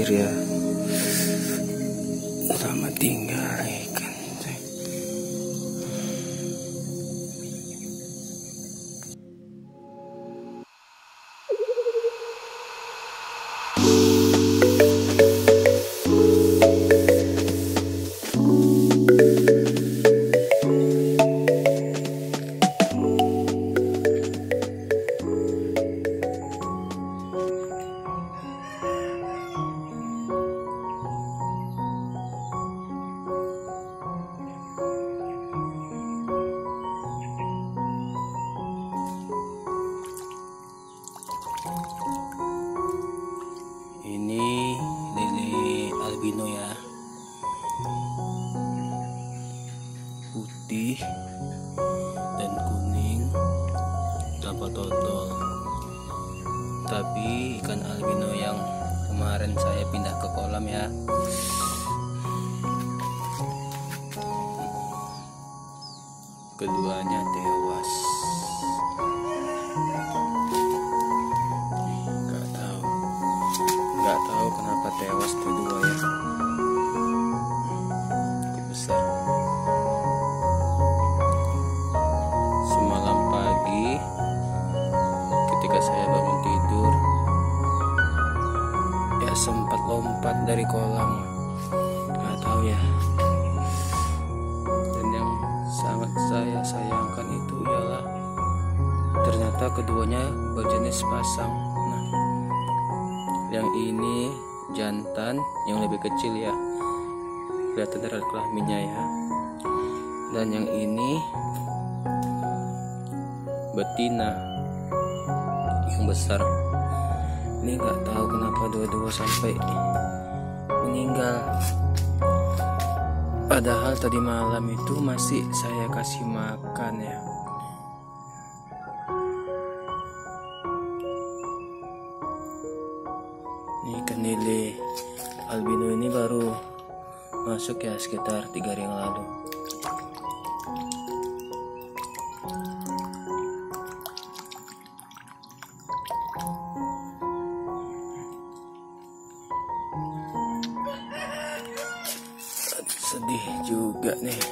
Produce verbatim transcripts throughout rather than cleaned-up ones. pikir ya sama tinggal ikan. Ini lele albino ya, putih dan kuning tanpa totol. Tapi ikan albino yang kemarin saya pindah ke kolam ya, keduanya tewas. Nggak tahu kenapa tewas kedua ya, besar. Semalam pagi ketika saya bangun tidur ya sempat lompat dari kolam, nggak tahu ya. Dan yang sangat saya sayangkan itu ialah ternyata keduanya berjenis pasang. Yang ini jantan yang lebih kecil ya, kelihatan dari kelaminnya ya, dan yang ini betina yang besar. Ini nggak tahu kenapa dua-dua sampai meninggal, padahal tadi malam itu masih saya kasih makan ya. Ikan lele albino ini baru masuk ya sekitar tiga hari yang lalu. Sedih juga nih.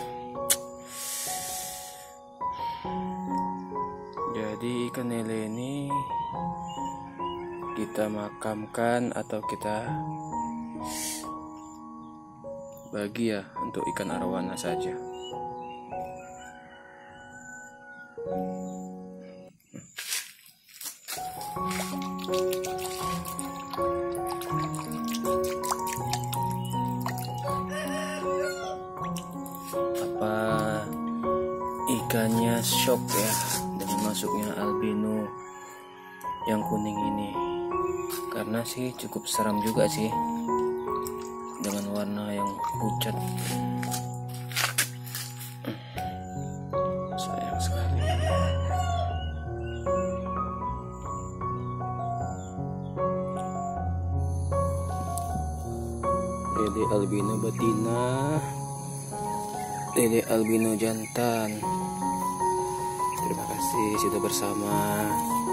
Jadi ikan lele ini kita makamkan atau kita bagi ya untuk ikan arowana saja. Apa ikannya shock ya dengan masuknya albino yang kuning ini? Karena sih cukup seram juga sih dengan warna yang pucat, sayang sekali. Lele albino betina, lele albino jantan. Terima kasih sudah bersama.